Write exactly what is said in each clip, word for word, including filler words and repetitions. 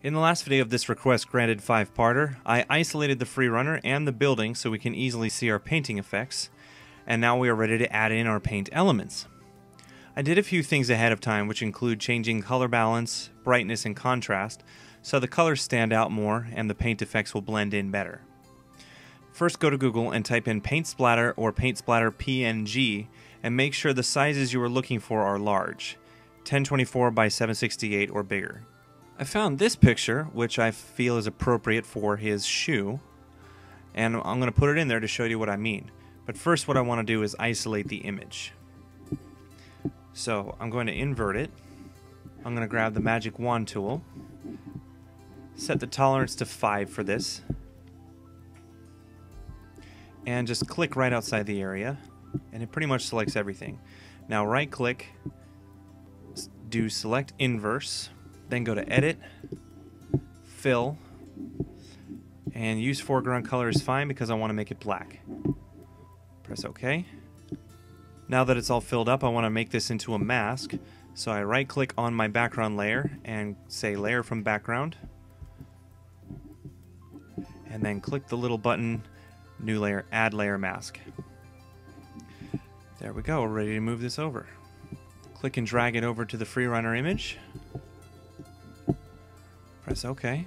In the last video of this request granted five-parter, I isolated the Freerunner and the building so we can easily see our painting effects, and now we are ready to add in our paint elements. I did a few things ahead of time, which include changing color balance, brightness, and contrast, so the colors stand out more and the paint effects will blend in better. First, go to Google and type in Paint Splatter or Paint Splatter P N G, and make sure the sizes you are looking for are large, ten twenty-four by seven sixty-eight or bigger. I found this picture, which I feel is appropriate for his shoe, and I'm going to put it in there to show you what I mean. But first, what I want to do is isolate the image. So I'm going to invert it. I'm going to grab the magic wand tool, set the tolerance to five for this, and just click right outside the area, and it pretty much selects everything. Now right click, do select inverse, then go to Edit, Fill, and use foreground color is fine because I want to make it black. Press OK. Now that it's all filled up, I want to make this into a mask, so I right click on my background layer and say Layer from Background, and then click the little button, New Layer, Add Layer Mask. There we go, we're ready to move this over. Click and drag it over to the Freerunner image. Press OK.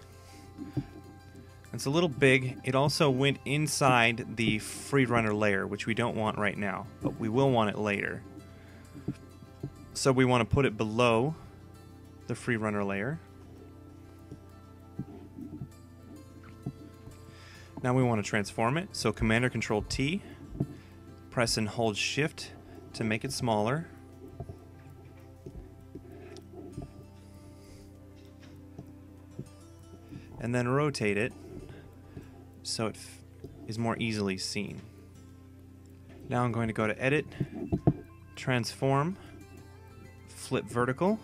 It's a little big. It also went inside the Freerunner layer, which we don't want right now, but we will want it later. So we want to put it below the Freerunner layer. Now we want to transform it, so Command or Control T, press and hold Shift to make it smaller. And then rotate it so it f is more easily seen. Now I'm going to go to Edit, Transform, Flip Vertical,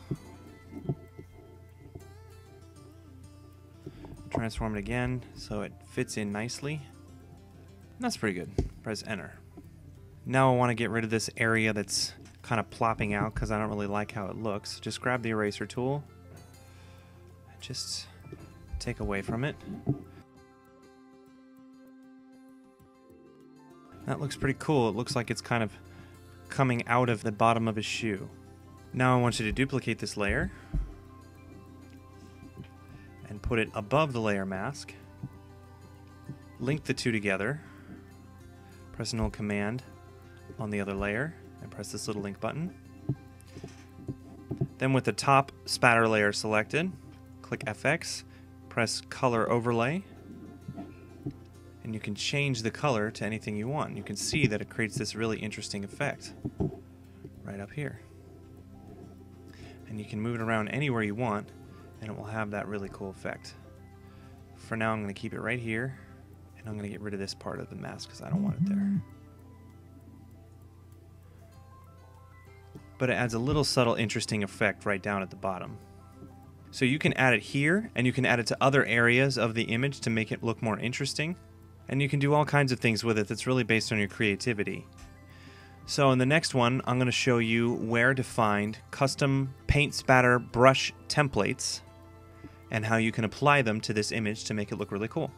transform it again so it fits in nicely. And that's pretty good. Press Enter. Now I want to get rid of this area that's kind of plopping out because I don't really like how it looks. Just grab the eraser tool and just take away from it. That looks pretty cool. It looks like it's kind of coming out of the bottom of his shoe. Now I want you to duplicate this layer and put it above the layer mask. Link the two together. Press and hold Command on the other layer and press this little link button. Then with the top spatter layer selected, click F X. Press Color Overlay, and you can change the color to anything you want. You can see that it creates this really interesting effect right up here. And you can move it around anywhere you want, and it will have that really cool effect. For now, I'm going to keep it right here, and I'm going to get rid of this part of the mask because I don't want it there. But it adds a little subtle, interesting effect right down at the bottom. So you can add it here, and you can add it to other areas of the image to make it look more interesting. And you can do all kinds of things with it that's really based on your creativity. So in the next one, I'm going to show you where to find custom paint spatter brush templates and how you can apply them to this image to make it look really cool.